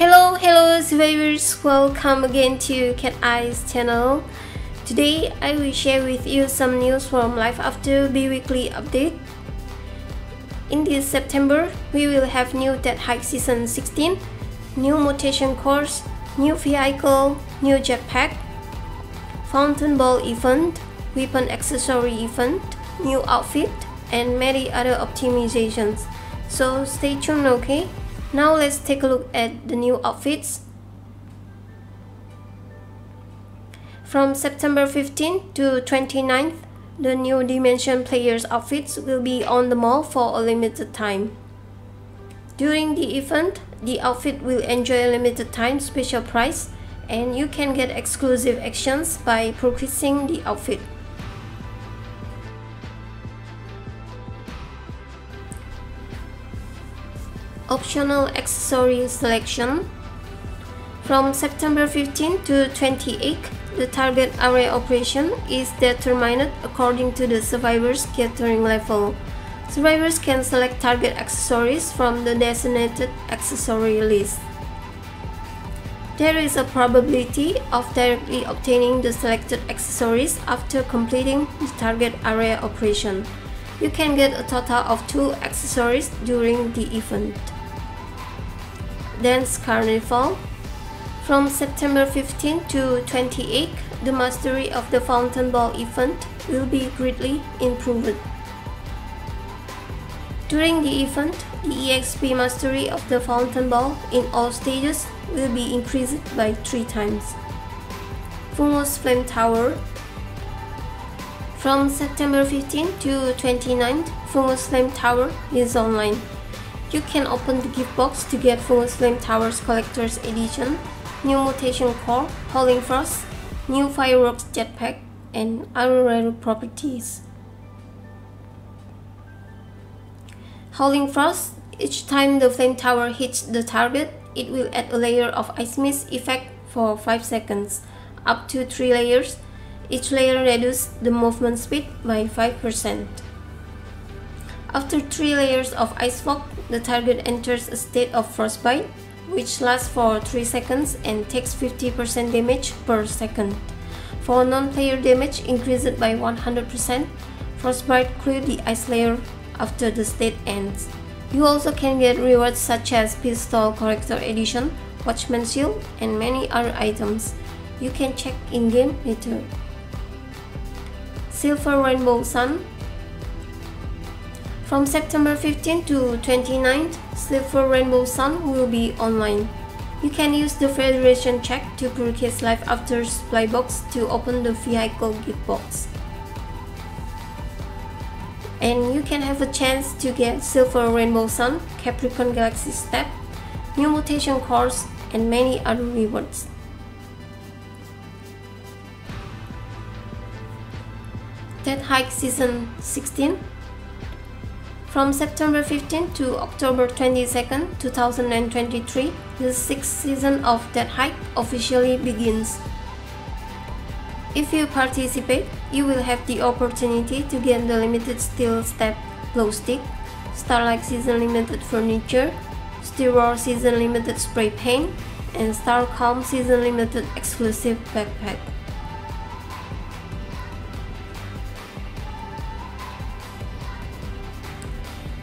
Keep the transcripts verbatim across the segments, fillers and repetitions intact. Hello, hello survivors, welcome again to Cat Eyes channel. Today I will share with you some news from LifeAfter bi-weekly update. In this September, we will have new Death High Season sixteen, new Mutation Core, new Vehicle, new Jetpack, Fountain Ball event, Weapon Accessory event, new outfit, and many other optimizations. So stay tuned, okay? Now let's take a look at the new outfits. From September fifteenth to twenty-ninth, the new Dimension Players outfits will be on the mall for a limited time. During the event, the outfit will enjoy a limited time special price, and you can get exclusive actions by purchasing the outfit. Optional accessory selection. From September fifteenth to twenty-eighth, the target array operation is determined according to the survivors' gathering level. Survivors can select target accessories from the designated accessory list. There is a probability of directly obtaining the selected accessories after completing the target array operation. You can get a total of two accessories during the event. Dance Carnival. From September fifteenth to twenty-eighth, the mastery of the Fountain Ball event will be greatly improved. During the event, the E X P mastery of the Fountain Ball in all stages will be increased by three times. Fumo's Flame Tower. From September fifteenth to twenty-ninth, Fumo's Flame Tower is online. You can open the gift box to get Fumo's Flame Tower's Collector's Edition, new Mutation Core, Howling Frost, new Fireworks Jetpack, and other rare properties. Howling Frost. Each time the Flame Tower hits the target, it will add a layer of Ice Mist effect for five seconds, up to three layers. Each layer reduces the movement speed by five percent. After three layers of ice fog, the target enters a state of frostbite, which lasts for three seconds and takes fifty percent damage per second. For non-player damage increased by one hundred percent, frostbite clears the ice layer after the state ends. You also can get rewards such as Pistol Collector Edition, Watchman Shield, and many other items. You can check in-game later. Silver Rainbow Sun. From September fifteenth to twenty-ninth, Silver Rainbow Sun will be online. You can use the Federation check to purchase LifeAfter's supply box to open the Vehicle gift box. And you can have a chance to get Silver Rainbow Sun, Capricorn Galaxy Step, new Mutation Core, and many other rewards. Death High Season sixteen. From September fifteenth to October twenty-second, two thousand twenty-three, the sixth season of Death High officially begins. If you participate, you will have the opportunity to get the limited Steel Step glow stick, Starlight Season Limited Furniture, Steel Roar Season Limited Spray Paint, and Starcom Season Limited Exclusive Backpack.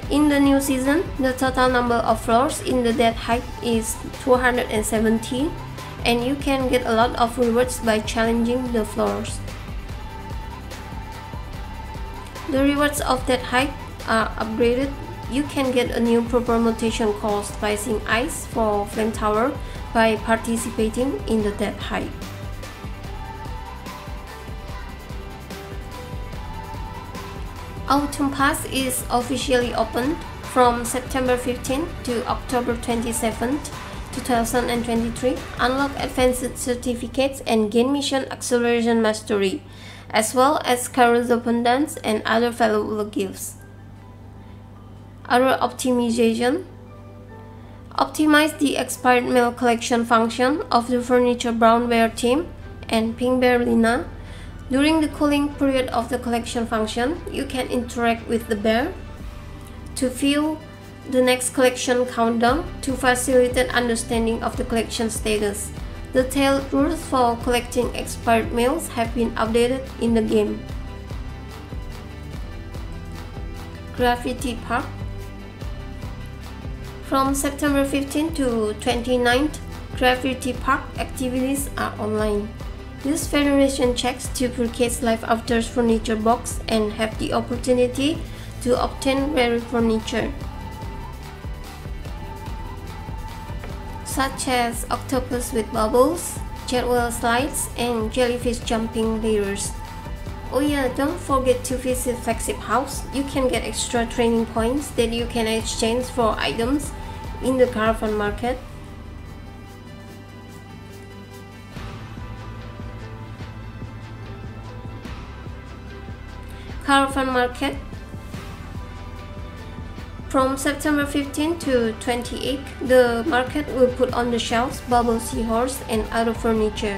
In the new season, the total number of floors in the Death High is two hundred seventy, and you can get a lot of rewards by challenging the floors. The rewards of Death High are upgraded. You can get a new proper mutation called Spicing Ice for Flame Tower by participating in the Death High. Autumn Pass is officially opened from September fifteenth to October twenty-seventh, two thousand twenty-three. Unlock advanced certificates and gain mission acceleration mastery, as well as carousel pendants and other valuable gifts. Other optimization. Optimize the expired mail collection function of the Furniture Brown Bear team and Pink Bear Lina. During the cooling period of the collection function, you can interact with the bear to view the next collection countdown to facilitate understanding of the collection status. The tail rules for collecting expired meals have been updated in the game. Graffiti Park. From September fifteenth to twenty-ninth, Graffiti Park activities are online. Use Federation checks to purchase LifeAfter's furniture box and have the opportunity to obtain rare furniture, such as octopus with bubbles, jetwell slides, and jellyfish jumping layers. Oh yeah, don't forget to visit Flexip House. You can get extra training points that you can exchange for items in the Caravan Market. Caravan Market. From September fifteenth to twenty-eighth, the market will put on the shelves bubble seahorse and other furniture.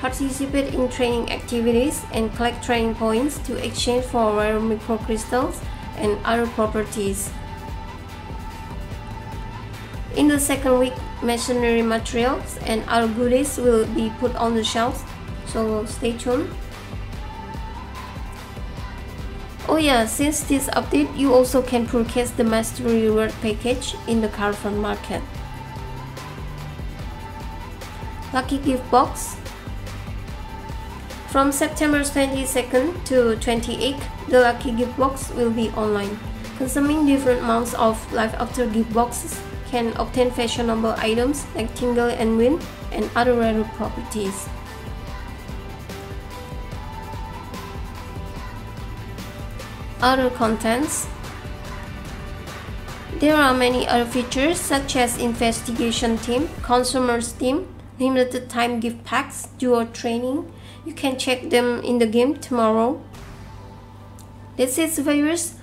Participate in training activities and collect training points to exchange for rare microcrystals and other properties. In the second week, masonry materials and other goodies will be put on the shelves, so stay tuned. Oh yeah, since this update, you also can purchase the Mastery Reward package in the Caravan Market. Lucky Gift Box. From September twenty-second to twenty-eighth, the Lucky Gift Box will be online. Consuming different amounts of LifeAfter gift boxes can obtain fashionable items like Tingle and Wind and other rare properties. Other contents. There are many other features such as investigation team, consumers team, limited time gift packs, duo training. You can check them in the game tomorrow. That's it, viewers.